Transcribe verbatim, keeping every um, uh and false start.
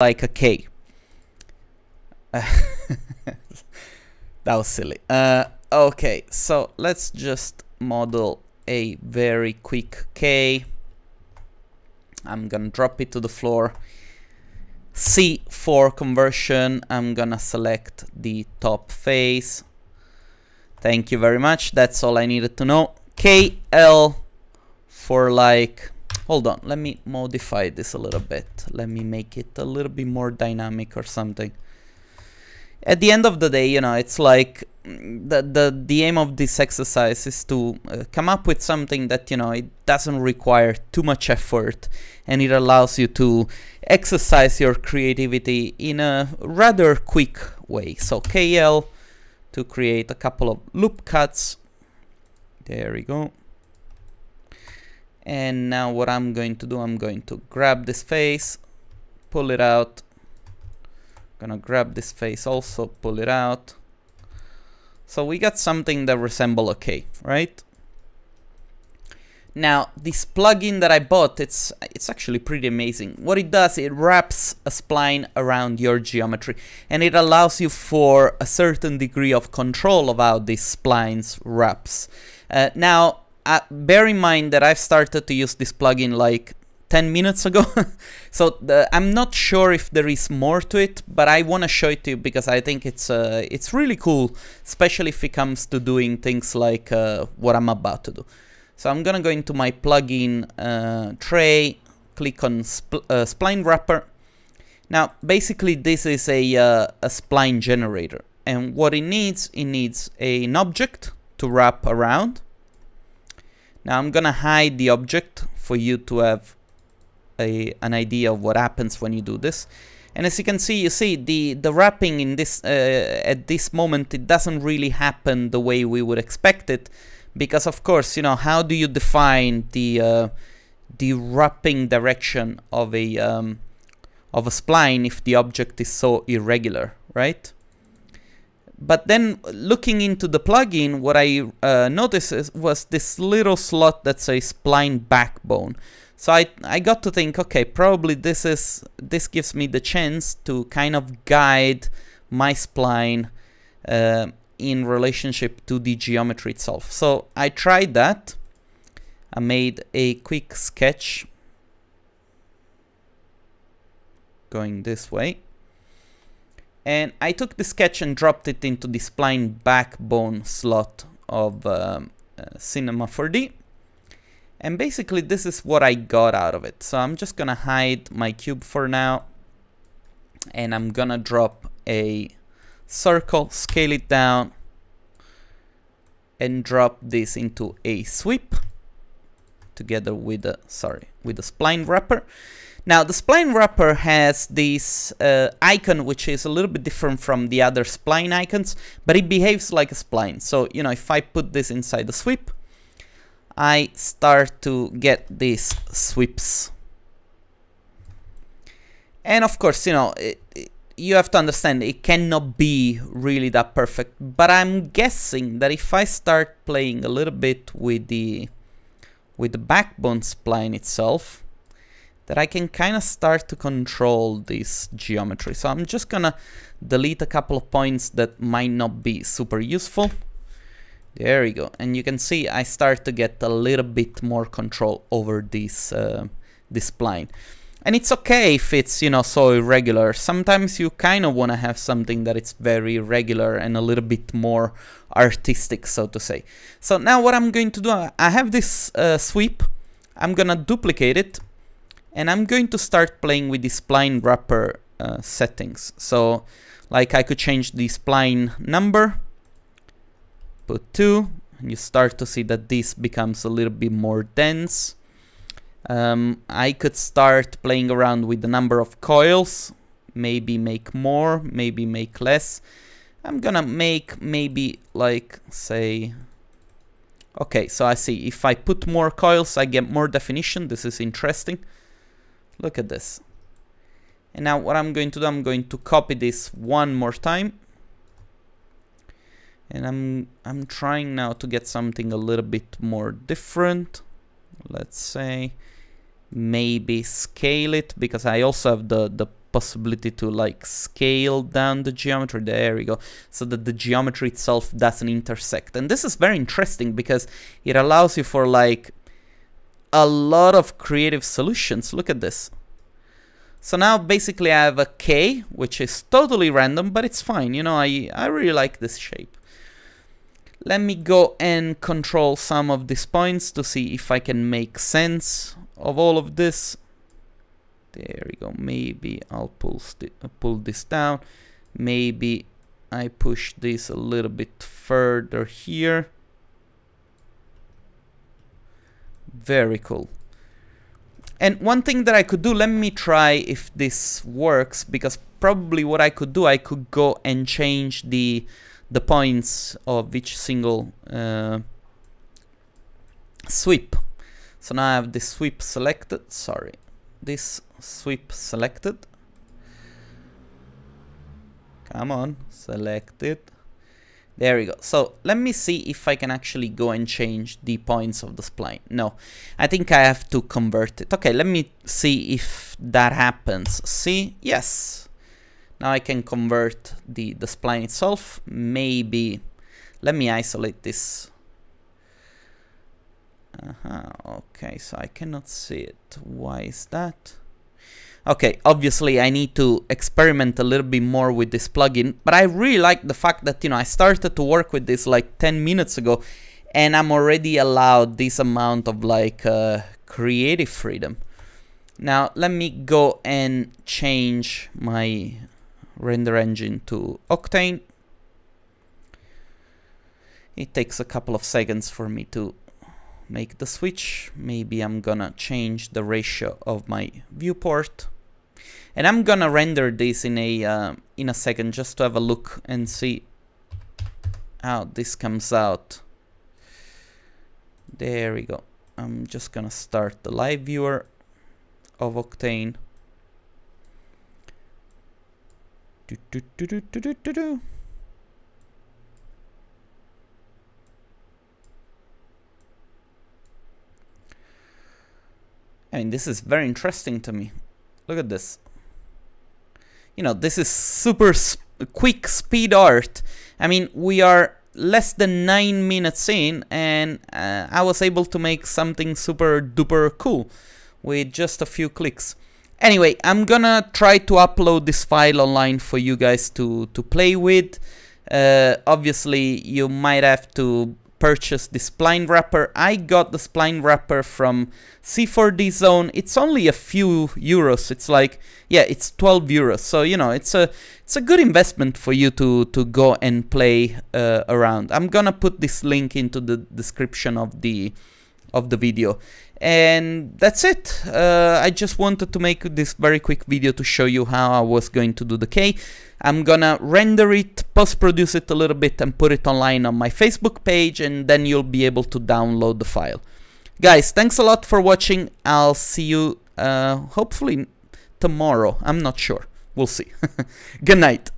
like a K. Uh, that was silly. Uh, okay, so let's just model a very quick K. I'm gonna drop it to the floor. C for conversion, I'm gonna select the top face. Thank you very much, that's all I needed to know. K L for like, hold on, let me modify this a little bit. Let me make it a little bit more dynamic or something. At the end of the day, you know, it's like the, the, the aim of this exercise is to uh, come up with something that, you know, it doesn't require too much effort and it allows you to exercise your creativity in a rather quick way. So K L to create a couple of loop cuts. There we go. And now what I'm going to do, I'm going to grab this face, pull it out. Gonna grab this face also, pull it out. So we got something that resembles a K, right? Now this plugin that I bought, it's it's actually pretty amazing. What it does, it wraps a spline around your geometry and it allows you for a certain degree of control about these splines wraps. Uh, now uh, bear in mind that I've started to use this plugin like ten minutes ago. So the, I'm not sure if there is more to it, but I want to show it to you because I think it's uh, it's really cool, especially if it comes to doing things like uh, what I'm about to do. So I'm going to go into my plugin uh, tray, click on spl uh, spline wrapper. Now, basically this is a, uh, a spline generator, and what it needs, it needs a, an object to wrap around. Now I'm going to hide the object for you to have A, an idea of what happens when you do this. And as you can see, you see the the wrapping in this uh, at this moment, it doesn't really happen the way we would expect it, because of course, you know, how do you define the uh, the wrapping direction of a um, of a spline if the object is so irregular, right? But then looking into the plugin, what I uh, noticed is, was this little slot that says spline backbone. So I, I got to think, okay, probably this is this gives me the chance to kind of guide my spline uh, in relationship to the geometry itself. So I tried that. I made a quick sketch going this way. And I took the sketch and dropped it into the spline backbone slot of um, uh, Cinema four D. And basically this is what I got out of it. So I'm just gonna hide my cube for now, and I'm gonna drop a circle, scale it down, and drop this into a sweep together with a, sorry, with a spline wrapper. Now the spline wrapper has this uh, icon, which is a little bit different from the other spline icons, but it behaves like a spline. So, you know, if I put this inside the sweep, I start to get these sweeps. And of course, you know, it, it, you have to understand it cannot be really that perfect, but I'm guessing that if I start playing a little bit with the with the backbone spline itself, that I can kind of start to control this geometry. So I'm just gonna delete a couple of points that might not be super useful. There we go, and you can see I start to get a little bit more control over this uh, this spline. And it's okay if it's, you know, so irregular. Sometimes you kind of want to have something that it's very irregular and a little bit more artistic, so to say. So now what I'm going to do, I have this uh, sweep. I'm gonna duplicate it, and I'm going to start playing with the spline wrapper uh, settings. So, like, I could change the spline number. Put two, and you start to see that this becomes a little bit more dense. Um, I could start playing around with the number of coils, maybe make more, maybe make less. I'm gonna make maybe like, say, okay, so I see if I put more coils, I get more definition. This is interesting. Look at this. And now what I'm going to do, I'm going to copy this one more time. And I'm I'm trying now to get something a little bit more different. Let's say maybe scale it, because I also have the the possibility to like scale down the geometry, there we go, so that the geometry itself doesn't intersect. And this is very interesting because it allows you for like a lot of creative solutions. Look at this. So now basically I have a K, which is totally random, but it's fine. You know, I, I really like this shape. Let me go and control some of these points to see if I can make sense of all of this. There we go. Maybe I'll pull, pull this down. Maybe I push this a little bit further here. Very cool. And one thing that I could do, let me try if this works, because probably what I could do, I could go and change the the points of each single uh, sweep. So now I have this sweep selected, sorry, this sweep selected. Come on, select it. There we go. So let me see if I can actually go and change the points of the spline. No, I think I have to convert it. Okay, let me see if that happens. See? Yes. Now I can convert the, the spline itself. Maybe. Let me isolate this. Uh-huh. Okay, so I cannot see it. Why is that? Okay, obviously I need to experiment a little bit more with this plugin, but I really like the fact that, you know, I started to work with this like ten minutes ago, and I'm already allowed this amount of like uh, creative freedom. Now let me go and change my render engine to Octane. It takes a couple of seconds for me to make the switch. Maybe I'm gonna change the ratio of my viewport. And I'm gonna render this in a uh, in a second just to have a look and see how this comes out. There we go. I'm just gonna start the live viewer of Octane. Do, do, do, do, do, do, do, do. I mean, this is very interesting to me. Look at this. You know, this is super sp quick speed art. I mean, we are less than nine minutes in, and uh, I was able to make something super duper cool with just a few clicks. Anyway, I'm gonna try to upload this file online for you guys to, to play with. Uh, obviously, you might have to purchase the spline wrapper. I got the spline wrapper from C four D Zone. It's only a few euros. It's like, yeah, it's twelve euros. So, you know, it's a it's a good investment for you to, to go and play uh, around. I'm gonna put this link into the description of the of the video. And that's it. Uh, I just wanted to make this very quick video to show you how I was going to do the K. I'm gonna render it, post-produce it a little bit, and put it online on my Facebook page, and then you'll be able to download the file. Guys, thanks a lot for watching. I'll see you uh, hopefully tomorrow. I'm not sure. We'll see. Good night.